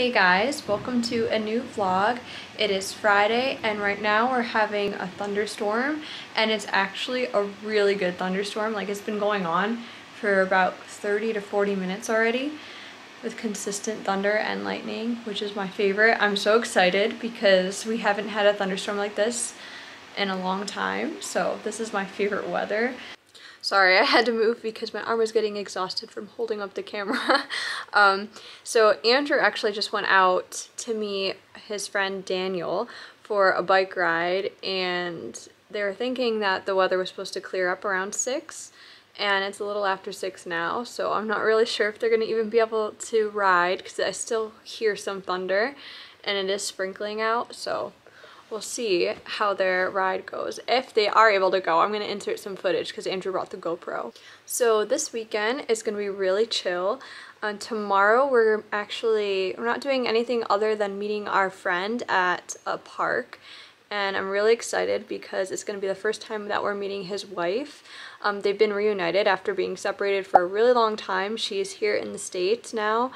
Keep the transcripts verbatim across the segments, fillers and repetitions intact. Hey guys, welcome to a new vlog. It is Friday and right now we're having a thunderstorm, and it's actually a really good thunderstorm. Like, it's been going on for about thirty to forty minutes already with consistent thunder and lightning, which is my favorite. I'm so excited because we haven't had a thunderstorm like this in a long time, so this is my favorite weather. Sorry, I had to move because my arm was getting exhausted from holding up the camera. um, so Andrew actually just went out to meet his friend Daniel for a bike ride, and they were thinking that the weather was supposed to clear up around six, and it's a little after six now, so I'm not really sure if they're going to even be able to ride because I still hear some thunder and it is sprinkling out, so we'll see how their ride goes. If they are able to go, I'm gonna insert some footage because Andrew brought the GoPro. So this weekend is gonna be really chill. Um, tomorrow we're actually, we're not doing anything other than meeting our friend at a park. And I'm really excited because it's gonna be the first time that we're meeting his wife. Um, they've been reunited after being separated for a really long time. She is here in the States now.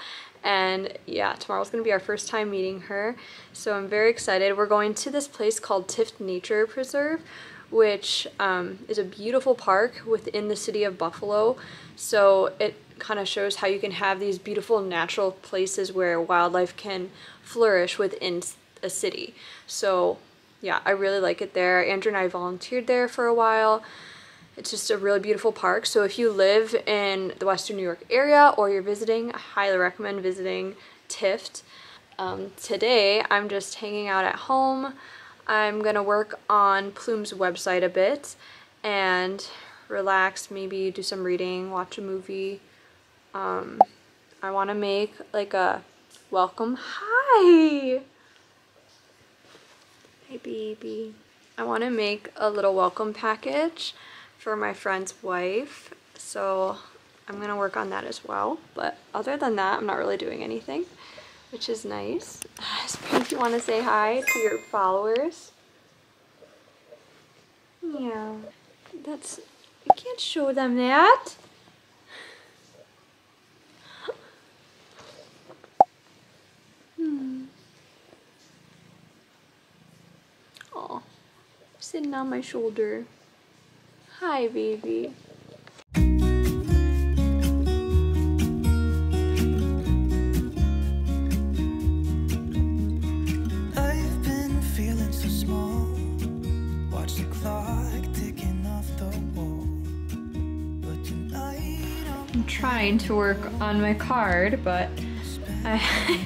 And yeah, tomorrow's gonna be our first time meeting her, so I'm very excited. We're going to this place called Tifft Nature Preserve, which um, is a beautiful park within the city of Buffalo. So it kind of shows how you can have these beautiful natural places where wildlife can flourish within a city. So yeah, I really like it there. Andrew and I volunteered there for a while. It's just a really beautiful park, so if you live in the Western New York area or you're visiting, I highly recommend visiting Tifft. Um, today, I'm just hanging out at home. I'm going to work on Plume's website a bit and relax, maybe do some reading, watch a movie. Um, I want to make like a welcome hi! Hi, baby. I want to make a little welcome package for my friend's wife, so I'm gonna work on that as well. But other than that, I'm not really doing anything, which is nice. If you want to say hi to your followers, yeah, that's, you can't show them that. Hmm. Oh, sitting on my shoulder. Hi, baby. I'm trying to work on my card, but I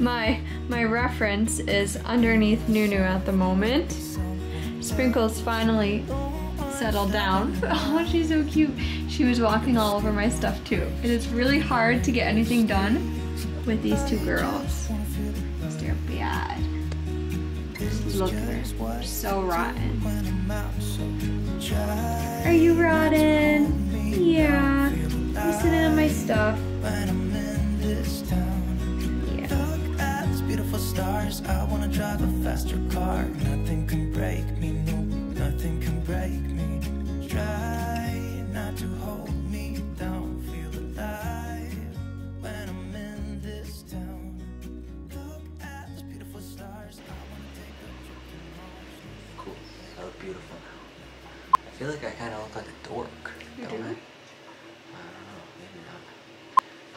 my my reference is underneath Nunu at the moment. Sprinkles finally settle down. Oh, she's so cute. She was walking all over my stuff too. It is really hard to get anything done with these two girls. They're bad. Look at her. So rotten. Are you rotten? Yeah. You sitting on my stuff. Yeah. Beautiful stars. I want to drive a faster car. Nothing can break me. Nothing can break me. Try not to hold me down, feel alive when I'm in this town. Look at the beautiful stars. I want to take a trip to Mars. Cool, I look beautiful now. I feel like I kind of look like a dork, you don't do? I? I don't know, maybe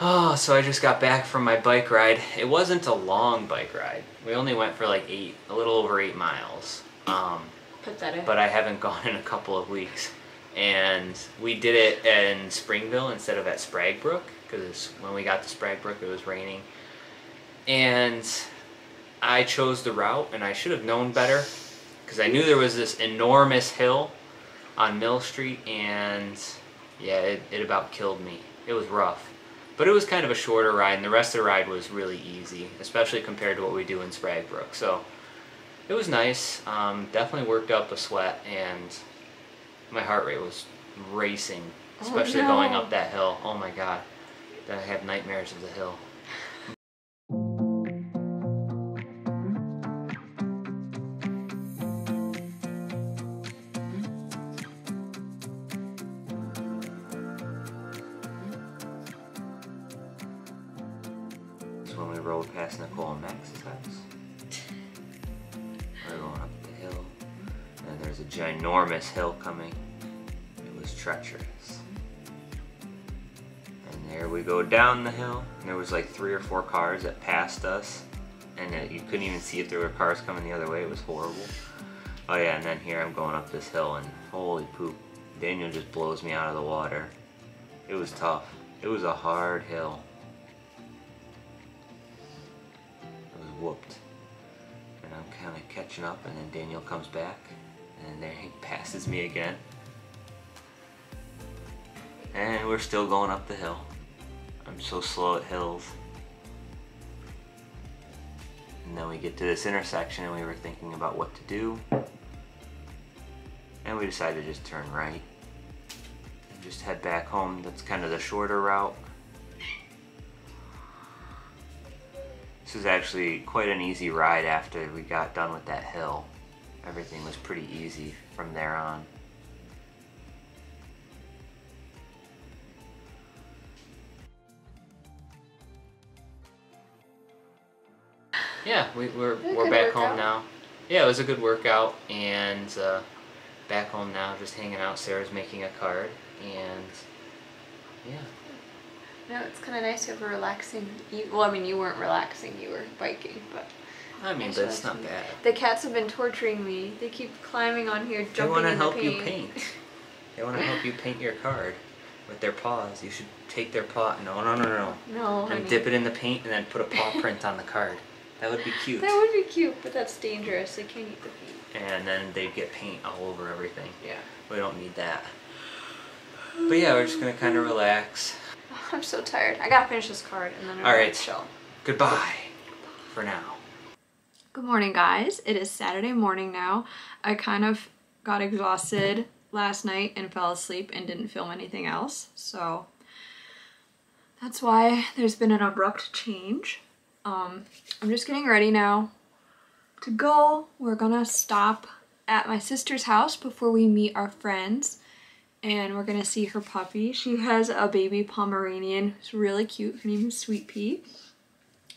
not. Oh, so I just got back from my bike ride. It wasn't a long bike ride. We only went for like eight, a little over eight miles. Um, Pathetic. But I haven't gone in a couple of weeks. And we did it in Springville instead of at Sprague Brook, because when we got to Sprague Brook it was raining, and I chose the route, and I should have known better because I knew there was this enormous hill on Mill Street, and yeah, it, it about killed me. It was rough, but it was kind of a shorter ride, and the rest of the ride was really easy, especially compared to what we do in Sprague Brook. So it was nice. Um, definitely worked up a sweat, and my heart rate was racing, especially oh, no. going up that hill. Oh my god, that I have nightmares of the hill. So when we the road past Nicole and Max's house. We're going up the hill. And there's a ginormous hill coming. It was treacherous. And there we go down the hill. And there was like three or four cars that passed us. And uh, you couldn't even see if there were cars coming the other way. It was horrible. Oh yeah, and then here I'm going up this hill and holy poop. Daniel just blows me out of the water. It was tough. It was a hard hill. I was whooped. And I'm kind of catching up, and then Daniel comes back, and then he passes me again. And we're still going up the hill. I'm so slow at hills. And then we get to this intersection, and we were thinking about what to do. And we decided to just turn right. Just head back home. That's kind of the shorter route. This was actually quite an easy ride after we got done with that hill. Everything was pretty easy from there on. Yeah, we, we're, we're back home now. Yeah, it was a good workout, and uh, back home now, just hanging out. Sarah's making a card. And yeah. No, it's kind of nice to have a relaxing. You, well, I mean, you weren't relaxing; you were biking, but. I mean, but it's not bad. The cats have been torturing me. They keep climbing on here, jumping in the paint. They want to help you paint. They want to help you paint your card with their paws. You should take their paw. No, no, no, no. No. And dip it in the paint, and then put a paw print on the card. That would be cute. That would be cute, but that's dangerous. They can't eat the paint. And then they get paint all over everything. Yeah. We don't need that. But yeah, we're just gonna kind of relax. I'm so tired. I gotta finish this card and then I'm gonna chill. Goodbye for now. Good morning, guys. It is Saturday morning now. I kind of got exhausted last night and fell asleep and didn't film anything else. So that's why there's been an abrupt change. Um, I'm just getting ready now to go. We're gonna stop at my sister's house before we meet our friends. And we're gonna see her puppy. She has a baby Pomeranian. It's really cute. Her name is Sweet Pea.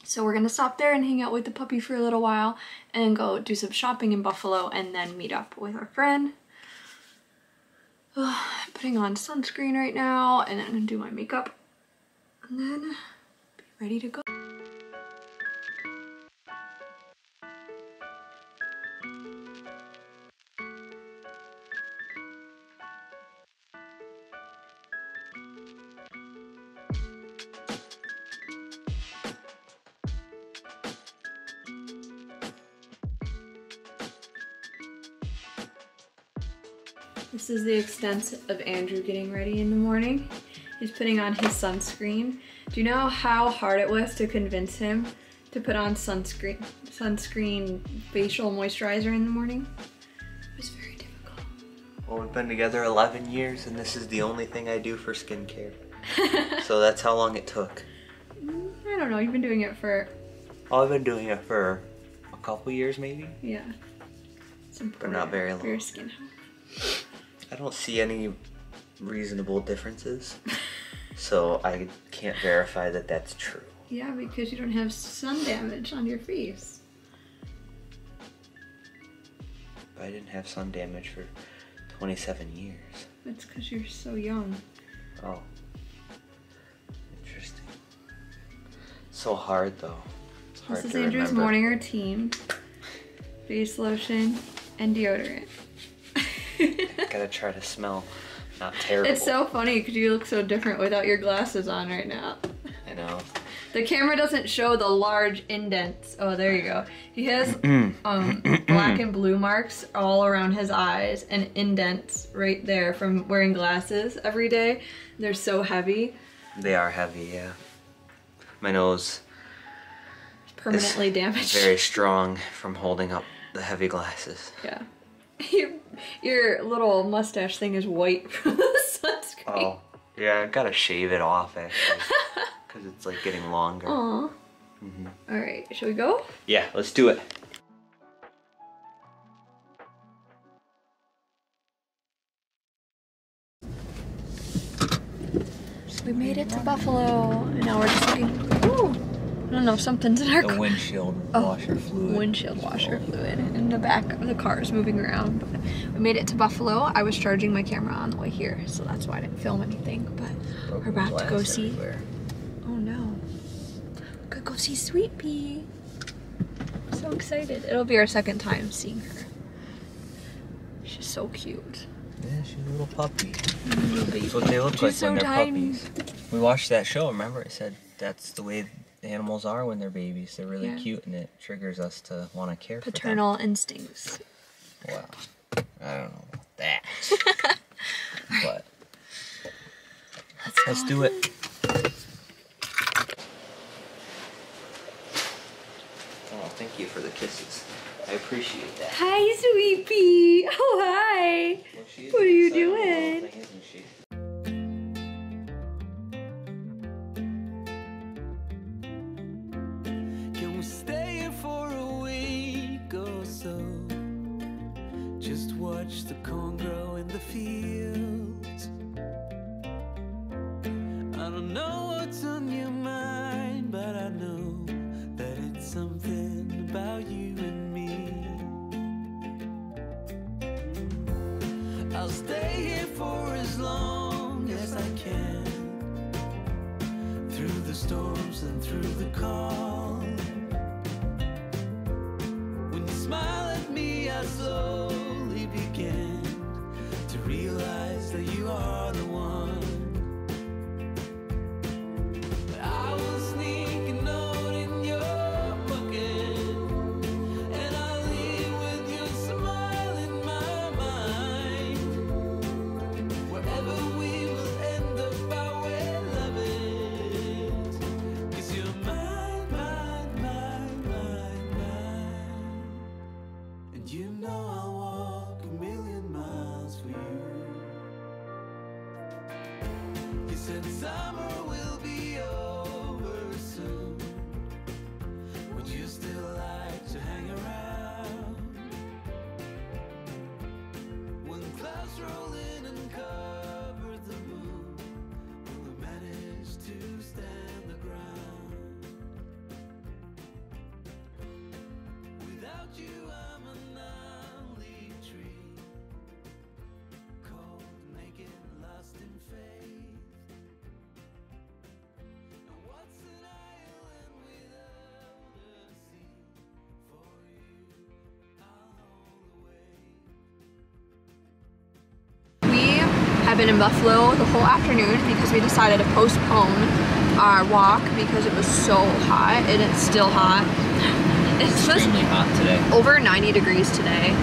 So we're gonna stop there and hang out with the puppy for a little while and go do some shopping in Buffalo and then meet up with our friend. Oh, I'm putting on sunscreen right now and then I'm gonna do my makeup and then be ready to go. This is the extent of Andrew getting ready in the morning. He's putting on his sunscreen. Do you know how hard it was to convince him to put on sunscreen, sunscreen facial moisturizer in the morning? It was very difficult. Well, we've been together eleven years and this is the only thing I do for skincare. So that's how long it took. I don't know, you've been doing it for... Oh, I've been doing it for a couple years maybe? Yeah. It's important. But not very long. For your skin health. I don't see any reasonable differences, so I can't verify that that's true. Yeah, because you don't have sun damage on your face. But I didn't have sun damage for twenty-seven years. That's because you're so young. Oh. Interesting. So hard, though. It's hard to remember. This is Andrew's morning routine. Face lotion and deodorant. Gotta try to smell not terrible. It's so funny because you look so different without your glasses on right now. I know. The camera doesn't show the large indents. Oh, there you go. He has um, black and blue marks all around his eyes and indents right there from wearing glasses every day. They're so heavy. They are heavy, yeah. My nose is permanently damaged. Very strong from holding up the heavy glasses. Yeah. Your, your little mustache thing is white from the sunscreen. Oh, yeah, I've got to shave it off, actually, because it's, like, getting longer. Aw. Mm-hmm. All right, shall we go? Yeah, let's do it. We made it to Buffalo, and now we're just looking. Ooh, I don't know, something's in our car. The windshield oh, washer fluid. windshield washer fluid. And the back of the car is moving around. But we made it to Buffalo. I was charging my camera on the way here, so that's why I didn't film anything. But Broken we're about to go see. Everywhere. Oh no. We're gonna go see Sweet Pea. I'm so excited. It'll be our second time seeing her. She's so cute. Yeah, she's a little puppy. Mm-hmm. That's what they look she's like so when they're tiny. Puppies. We watched that show, remember? It said that's the way animals are when they're babies. They're really yeah. cute, and it triggers us to want to care Paternal for them. Paternal instincts. Wow. I don't know about that. But let's, let's do it. Oh, thank you for the kisses. I appreciate that. Hi, Sweet Pea. Oh, hi. Well, what are you doing? Thing, isn't she? Watch the corn grow in the fields. I don't know what's on your mind, but I know that it's something about you and me. I'll stay here for as long as I can, through the storms and through the call. When you smile at me, I slow begin to realize that you are the one. I've been in Buffalo the whole afternoon because we decided to postpone our walk because it was so hot, and it's still hot. It's just hot today. Over ninety degrees today,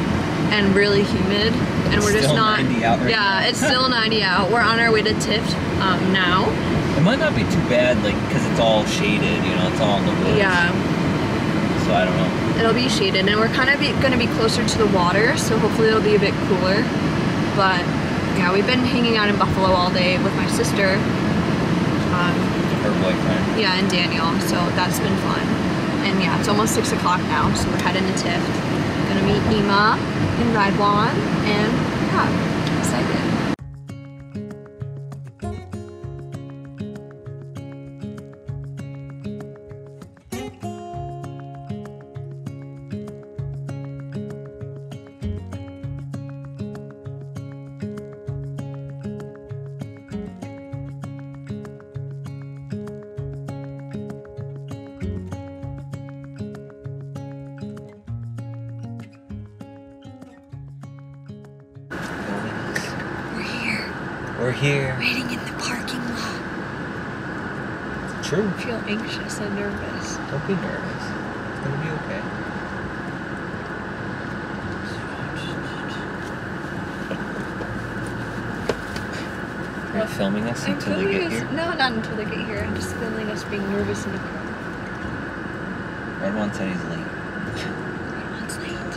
and really humid. And it's we're just still not. ninety out right yeah, now. It's still ninety out. We're on our way to Tifft um, now. It might not be too bad, like because it's all shaded. You know, it's all in the woods. Yeah. So I don't know. It'll be shaded, and we're kind of going to be closer to the water, so hopefully it'll be a bit cooler. But. Yeah, we've been hanging out in Buffalo all day with my sister. Um, Her boyfriend. Yeah, and Daniel, so that's been fun. And yeah, it's almost six o'clock now, so we're heading to Tifft. Gonna meet Nima and Radwan, and yeah, I'm excited. We're here. Waiting in the parking lot. True. I feel anxious and nervous. Don't be nervous. It's gonna be okay. Are you filming us I'm until they get us, here? No, not until they get here. I'm just filming us being nervous in the car. Radwan said he's late. Radwan's late.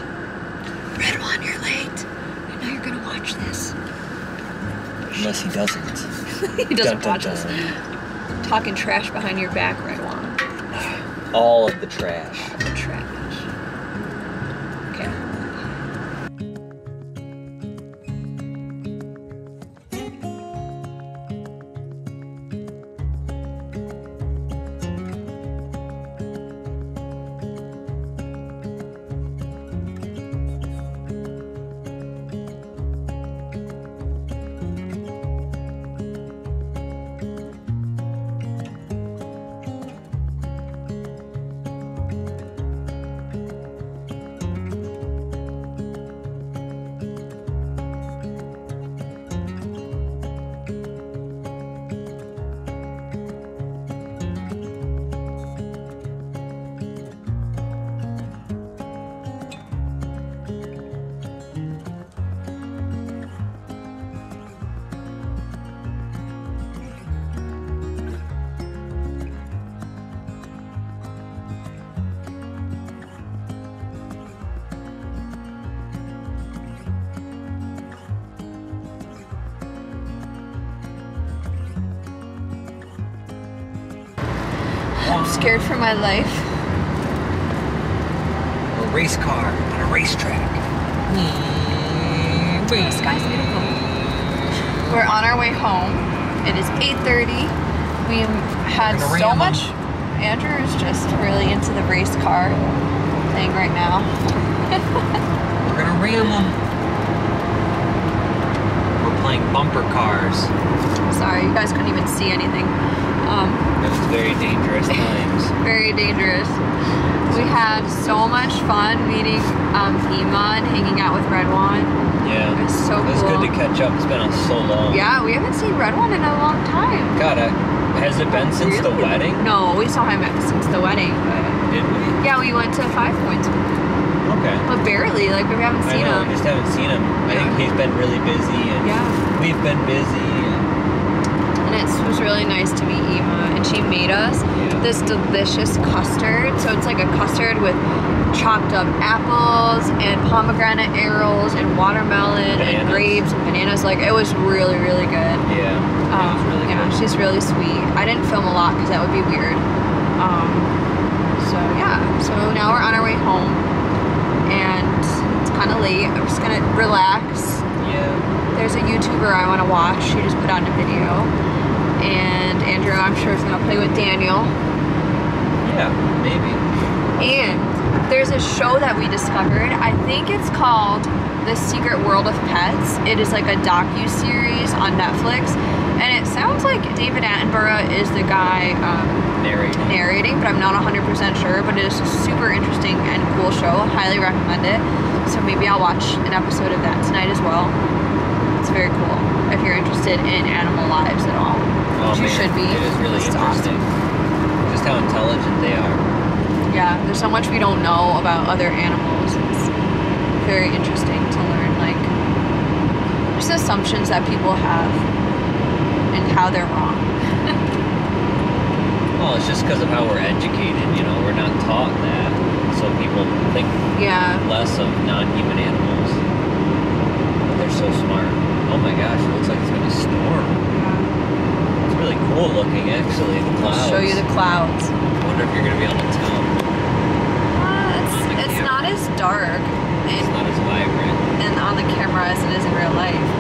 Radwan, you're late. I know you're gonna watch this. Unless he doesn't. He doesn't dun, watch dun, dun. us. Talking trash behind your back, Radwan. All of the trash. The trash. Okay. I'm scared for my life. A race car on a racetrack. Mm-hmm. The sky's beautiful. We're on our way home. It is eight thirty. We've had so much. Andrew is just really into the race car thing right now. We're gonna ram them. We're playing bumper cars. Sorry, you guys couldn't even see anything. Um, That's very dangerous times. Very dangerous. We had so much fun meeting um, Ema and hanging out with Red One. Yeah. It was so cool. It was cool. Good to catch up. It's been on so long. Yeah, we haven't seen Red One in a long time. God, I, has it been since really? the wedding? No, we saw him since the wedding. But did we? Yeah, we went to Five Points with him. Okay. But barely, like we haven't seen I know, him. We just haven't seen him. Yeah. I think he's been really busy. And yeah. We've been busy. It was really nice to meet Ema, and she made us yeah. this delicious custard. So it's like a custard with chopped up apples and pomegranate arils and watermelon bananas. and grapes and bananas. Like, it was really, really good. Yeah, um, it was really yeah, good. She's really sweet. I didn't film a lot because that would be weird. Um, so yeah, so now we're on our way home, and it's kind of late. I'm just gonna relax. Yeah. There's a YouTuber I want to watch. She just put out a video. And Andrew, I'm sure, is gonna play with Daniel. Yeah, maybe. And there's a show that we discovered. I think it's called The Secret World of Pets. It is like a docu-series on Netflix. And it sounds like David Attenborough is the guy um, narrating. narrating, but I'm not one hundred percent sure. But it is a super interesting and cool show. Highly recommend it. So maybe I'll watch an episode of that tonight as well. It's very cool if you're interested in animal lives at all. Oh, you man. should be. It is really interesting. Just how intelligent they are. Yeah, there's so much we don't know about other animals. It's very interesting to learn, like, just assumptions that people have and how they're wrong. Well, it's just because of how we're educated, you know, we're not taught that. So people think yeah. less of non-human animals. But they're so smart. Oh my gosh, it looks like it's going to storm. Really cool looking, actually. The clouds. I'll show you the clouds. I wonder if you're gonna be able to tell. Uh, it's it's not as dark. It's and, not as vibrant. And on the camera as it is in real life.